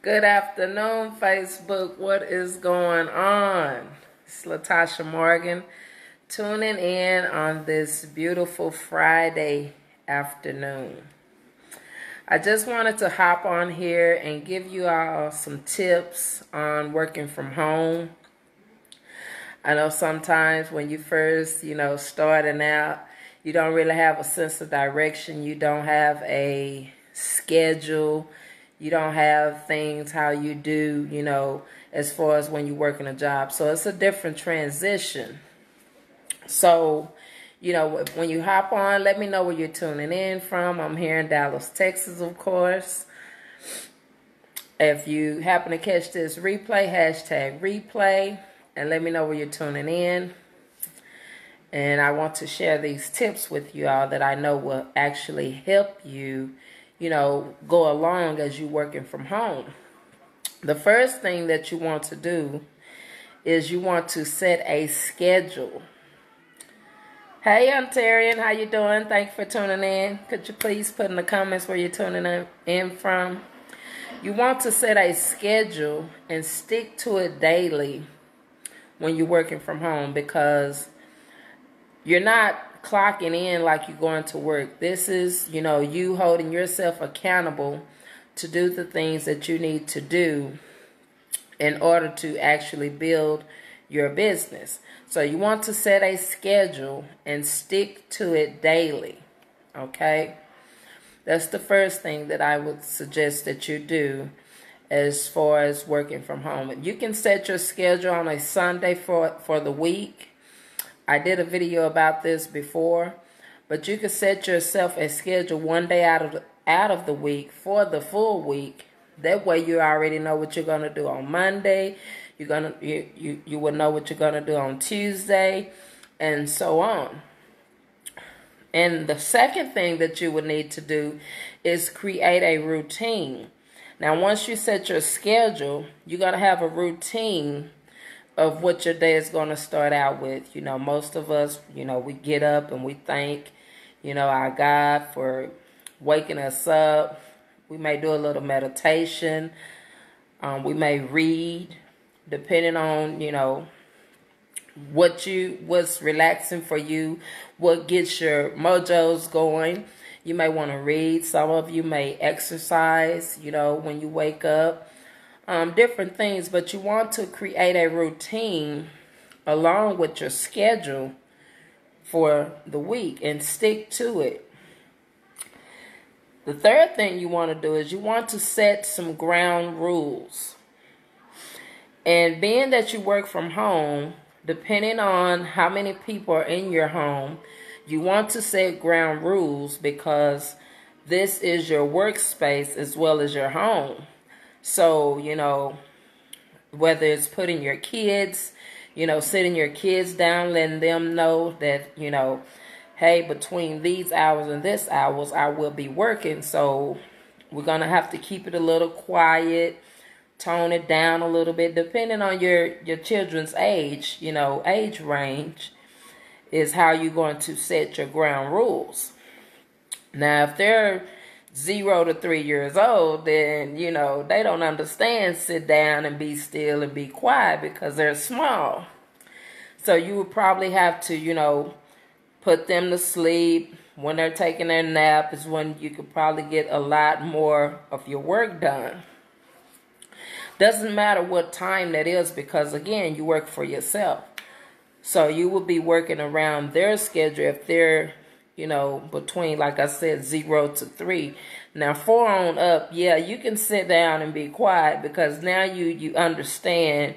Good afternoon, Facebook. What is going on? It's Latasha Morgan tuning in on this beautiful Friday afternoon. I just wanted to hop on here and give you all some tips on working from home. I know sometimes when you first, starting out, you don't really have a sense of direction. You don't have a schedule. You don't have things how you do, as far as when you're working a job. So it's a different transition. So, when you hop on, let me know where you're tuning in from. I'm here in Dallas, Texas, of course. If you happen to catch this replay, hashtag replay, and let me know where you're tuning in. And I want to share these tips with you all that I know will actually help you, go along as you're working from home. The first thing that you want to do is you want to set a schedule. Hey, I'm Terry, and how you doing? Thank you for tuning in. Could you please put in the comments where you're tuning in from? You want to set a schedule and stick to it daily when you're working from home, because you're not clocking in like you're going to work. This is, you holding yourself accountable to do the things that you need to do in order to actually build your business. So you want to set a schedule and stick to it daily, okay? That's the first thing that I would suggest that you do as far as working from home. You can set your schedule on a Sunday for the week. I did a video about this before, but you can set yourself a schedule one day out of the week for the full week. That way you already know what you're going to do on Monday. You will know what you're going to do on Tuesday, and so on. And the second thing that you would need to do is create a routine. Now, once you set your schedule, you're going to have a routine of what your day is going to start out with. Most of us, we get up and we thank, our God for waking us up. We may do a little meditation. We may read, depending on, what's relaxing for you, what gets your mojos going. You may want to read. Some of you may exercise, when you wake up. Different things, but you want to create a routine along with your schedule for the week and stick to it. The third thing you want to do is you want to set some ground rules. And being that you work from home, depending on how many people are in your home, you want to set ground rules, because this is your workspace as well as your home. So, whether it's putting your kids, sitting your kids down, letting them know that, hey, between these hours and this hours, I will be working. So we're going to have to keep it a little quiet, tone it down a little bit, depending on your children's age, age range is how you're going to set your ground rules. Now, if they're 0 to 3 years old, then, they don't understand sit down and be still and be quiet, because they're small. So you would probably have to, put them to sleep. When they're taking their nap is when you could probably get a lot more of your work done. Doesn't matter what time that is, because, again, you work for yourself. So you will be working around their schedule if they're, between, like I said, 0 to 3. Now, 4 on up, yeah, you can sit down and be quiet, because now you understand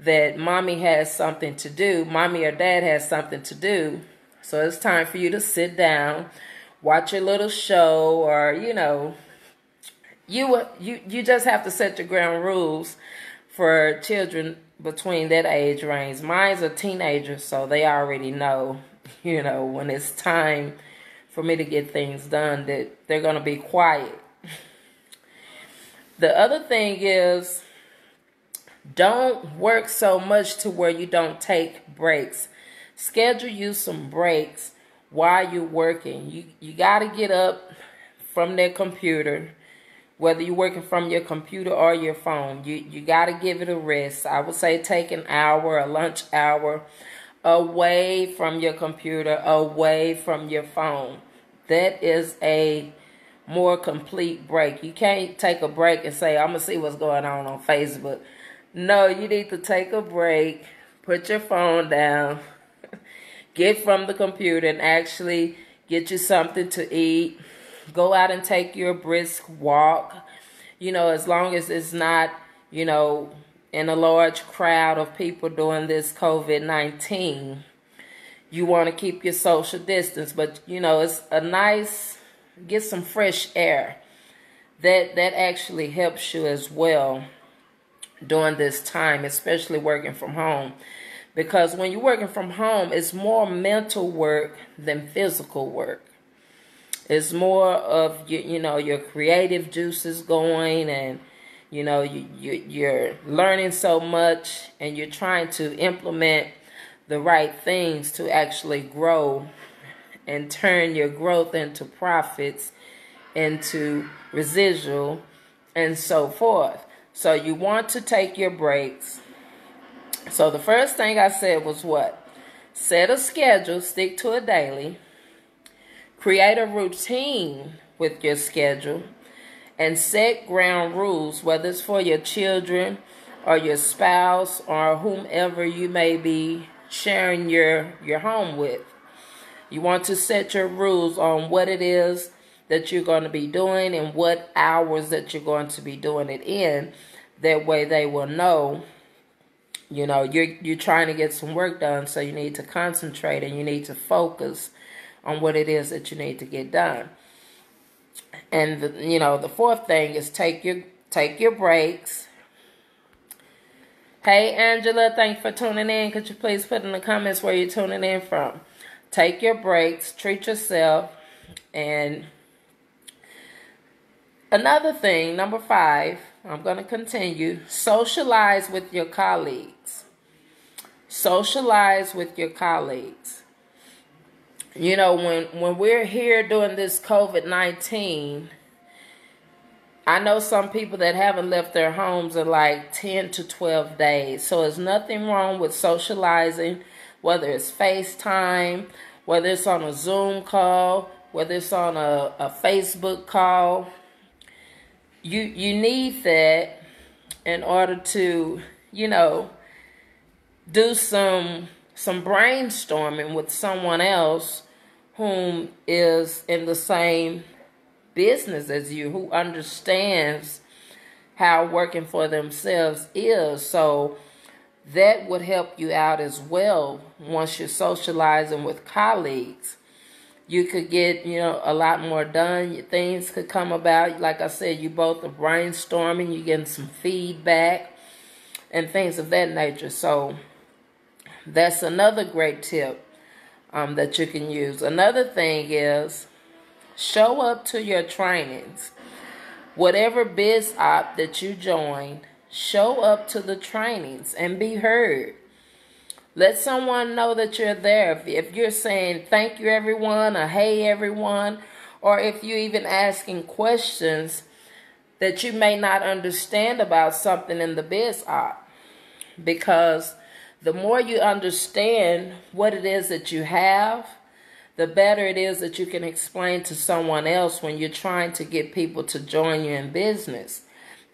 that mommy has something to do. Mommy or dad has something to do. So it's time for you to sit down, watch your little show, or, you just have to set your ground rules for children between that age range. Mine's a teenager, so they already know, when it's time for me to get things done, that they're going to be quiet. The other thing is, don't work so much to where you don't take breaks. Schedule you some breaks while you're working. You got to get up from that computer, whether you're working from your computer or your phone, you got to give it a rest. I would say take an hour, a lunch hour, away from your computer, away from your phone. That is a more complete break. You can't take a break and say, I'm going to see what's going on Facebook. No, you need to take a break, put your phone down, get from the computer and actually get you something to eat. Go out and take your brisk walk. You know, as long as it's not, you know, in a large crowd of people doing this COVID-19, you want to keep your social distance. But, you know, it's a nice, get some fresh air. That actually helps you as well during this time, especially working from home. Because when you're working from home, it's more mental work than physical work. It's more of, you know, your creative juices going, and, you know, you're learning so much and you're trying to implement the right things to actually grow and turn your growth into profits, into residual, and so forth. So you want to take your breaks. So the first thing I said was what? Set a schedule, stick to it daily. Create a routine with your schedule and set ground rules, whether it's for your children or your spouse or whomever you may be sharing your home with. You want to set your rules on what it is that you're going to be doing and what hours that you're going to be doing it in. That way they will know, you know, you're trying to get some work done, so you need to concentrate and you need to focus on what it is that you need to get done. And you know, the fourth thing is take your breaks. Hey Angela, thanks for tuning in. Could you please put in the comments where you're tuning in from? Take your breaks, treat yourself. And another thing, number 5, I'm going to continue. Socialize with your colleagues. Socialize with your colleagues. You know, when we're here doing this COVID-19, I know some people that haven't left their homes in like 10 to 12 days. So there's nothing wrong with socializing, whether it's FaceTime, whether it's on a Zoom call, whether it's on a Facebook call. You need that in order to, you know, do some brainstorming with someone else whom is in the same business as you, who understands how working for themselves is. So that would help you out as well. Once you're socializing with colleagues, you could get, you know, a lot more done. Things could come about. Like I said, you both are brainstorming, you're getting some feedback and things of that nature. So that's another great tip that you can use. Another thing is show up to your trainings. Whatever biz op that you join, show up to the trainings and be heard. Let someone know that you're there. If you're saying thank you everyone or hey everyone, or if you're even asking questions that you may not understand about something in the biz op, because the more you understand what it is that you have, the better it is that you can explain to someone else when you're trying to get people to join you in business.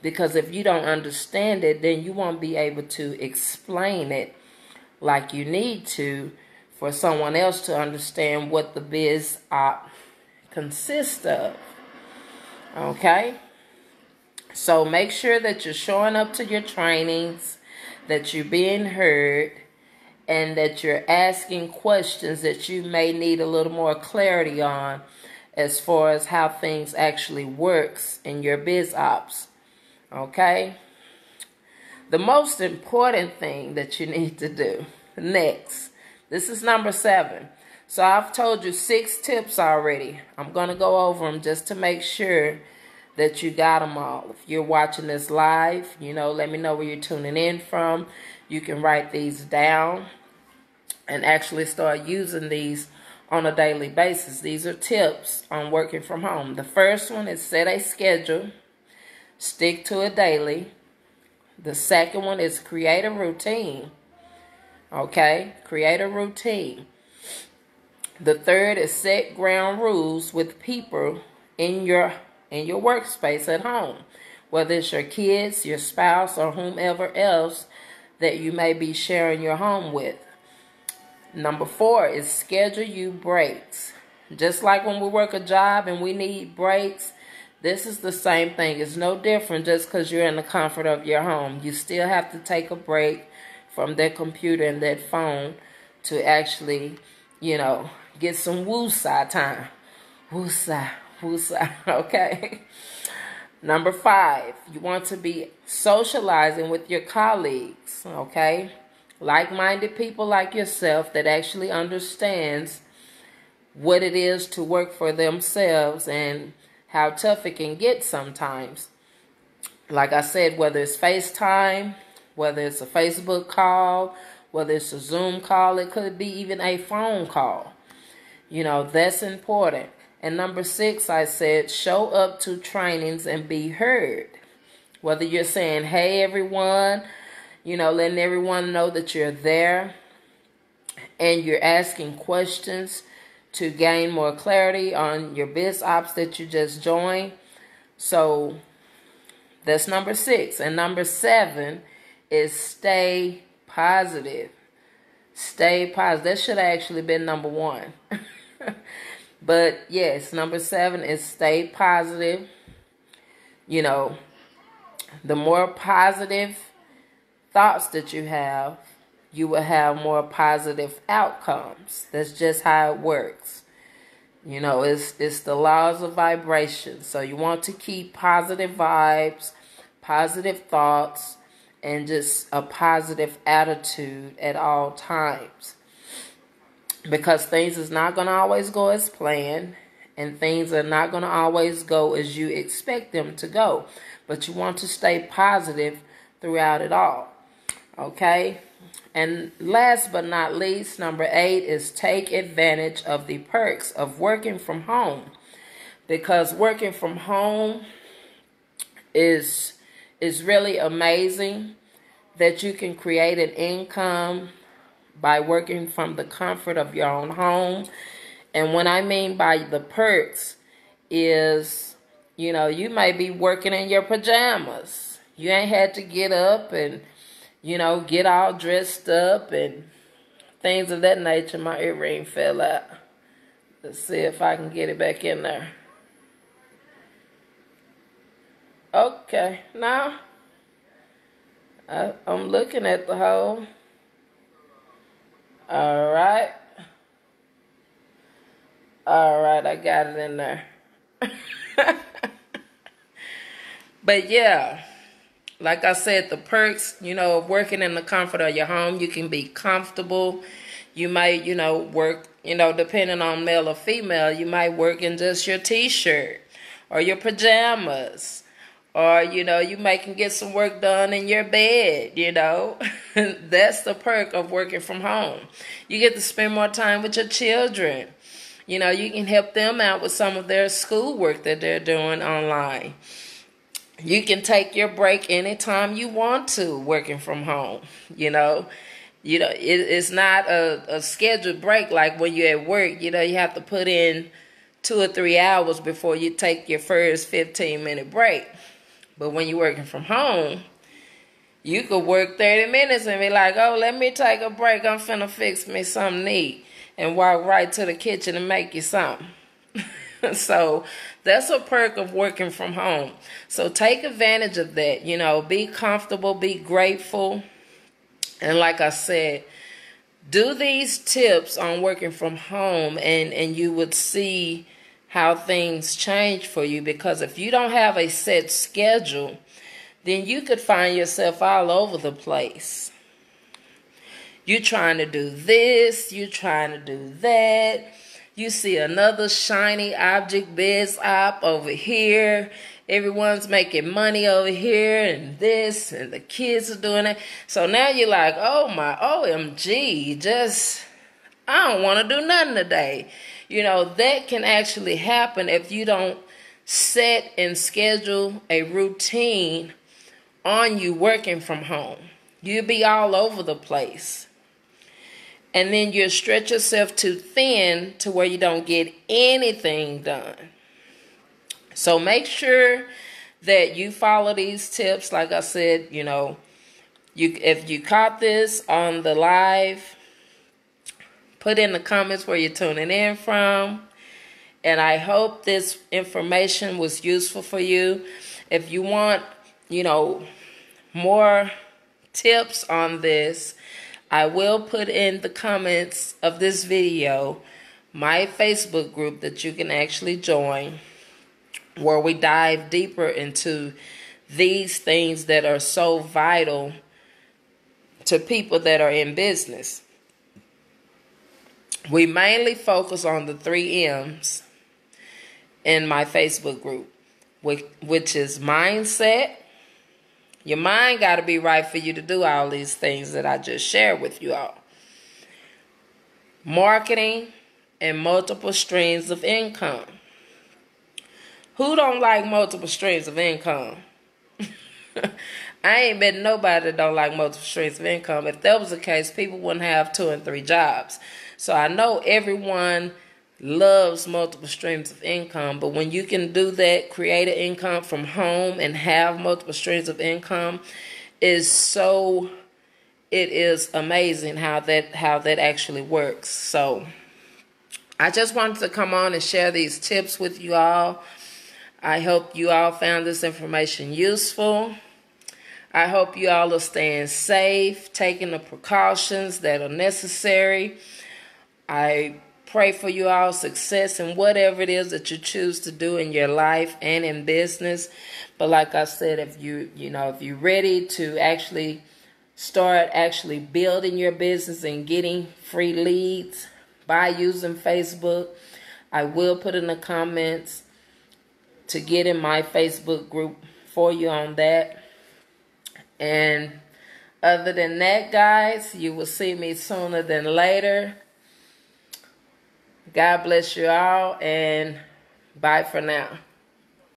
Because if you don't understand it, then you won't be able to explain it like you need to for someone else to understand what the biz op consists of. Okay? So make sure that you're showing up to your trainings, that you're being heard, and that you're asking questions that you may need a little more clarity on as far as how things actually works in your biz ops. Okay? The most important thing that you need to do next, this is number 7. So I've told you 6 tips already. I'm going to go over them just to make sure that you got them all. If you're watching this live, you know, let me know where you're tuning in from. You can write these down and actually start using these on a daily basis. These are tips on working from home. The first one is set a schedule. Stick to it daily. The second one is create a routine. Okay? Create a routine. The third is set ground rules with people in your workspace at home. Whether it's your kids, your spouse, or whomever else that you may be sharing your home with. Number 4 is schedule you breaks. Just like when we work a job and we need breaks, this is the same thing. It's no different just because you're in the comfort of your home. You still have to take a break from that computer and that phone to actually, you know, get some woosah time. Woosah, woosah, okay? Number 5, you want to be socializing with your colleagues, okay? Like-minded people like yourself that actually understands what it is to work for themselves and how tough it can get sometimes. Like I said, whether it's FaceTime, whether it's a Facebook call, whether it's a Zoom call, it could be even a phone call. You know, that's important. And number 6, I said, show up to trainings and be heard. Whether you're saying, hey, everyone, you know, letting everyone know that you're there and you're asking questions to gain more clarity on your biz ops that you just joined. So that's number 6. And number 7 is stay positive. Stay positive. That should have actually been number 1. But yes, number 7 is stay positive. You know, the more positive thoughts that you have, you will have more positive outcomes. That's just how it works. You know, it's the laws of vibration. So you want to keep positive vibes, positive thoughts, and just a positive attitude at all times. Because things is not going to always go as planned. And things are not going to always go as you expect them to go. But you want to stay positive throughout it all. Okay? And last but not least, number 8 is take advantage of the perks of working from home. Because working from home is really amazing that you can create an income by working from the comfort of your own home. And what I mean by the perks is, you know, you may be working in your pajamas. You ain't had to get up and, you know, get all dressed up and things of that nature. My earring fell out. Let's see if I can get it back in there. Okay, now I'm looking at the hole. All right, I got it in there. But yeah, like I said, the perks, you know, of working in the comfort of your home, you can be comfortable. You might, you know, work, you know, depending on male or female, you might work in just your t-shirt or your pajamas. Or, you know, you may can get some work done in your bed, you know. That's the perk of working from home. You get to spend more time with your children. You know, you can help them out with some of their schoolwork that they're doing online. You can take your break anytime you want to working from home, you know. You know, it's not a scheduled break like when you're at work. You know, you have to put in 2 or 3 hours before you take your first 15-minute break. But when you're working from home, you could work 30 minutes and be like, oh, let me take a break. I'm finna fix me something neat and walk right to the kitchen and make you something. So that's a perk of working from home. So take advantage of that. You know, be comfortable, be grateful. And like I said, do these tips on working from home and you would see how things change for you. Because if you don't have a set schedule, then you could find yourself all over the place. You're trying to do this, you're trying to do that. You see another shiny object biz op over here. Everyone's making money over here and this, and the kids are doing it. So now you're like, oh my, OMG, just, I don't want to do nothing today. You know, that can actually happen if you don't set and schedule a routine on you working from home. You'll be all over the place. And then you'll stretch yourself too thin to where you don't get anything done. So make sure that you follow these tips. Like I said, you know, if you caught this on the live, put in the comments where you're tuning in from. And I hope this information was useful for you. If you want, you know, more tips on this, I will put in the comments of this video my Facebook group that you can actually join, where we dive deeper into these things that are so vital to people that are in business. We mainly focus on the 3 M's in my Facebook group, which is mindset. Your mind got to be right for you to do all these things that I just shared with you all. Marketing and multiple streams of income. Who don't like multiple streams of income? I ain't met nobody that don't like multiple streams of income. If that was the case, people wouldn't have 2 and 3 jobs. So I know everyone loves multiple streams of income, but when you can do that, create an income from home and have multiple streams of income, it is amazing how that actually works. So I just wanted to come on and share these tips with you all. I hope you all found this information useful. I hope you all are staying safe, taking the precautions that are necessary. I pray for you all success in whatever it is that you choose to do in your life and in business. But like I said, if you're ready to actually start building your business and getting free leads by using Facebook, I will put in the comments to get in my Facebook group for you on that. And other than that, guys, you will see me sooner than later. God bless you all, and bye for now.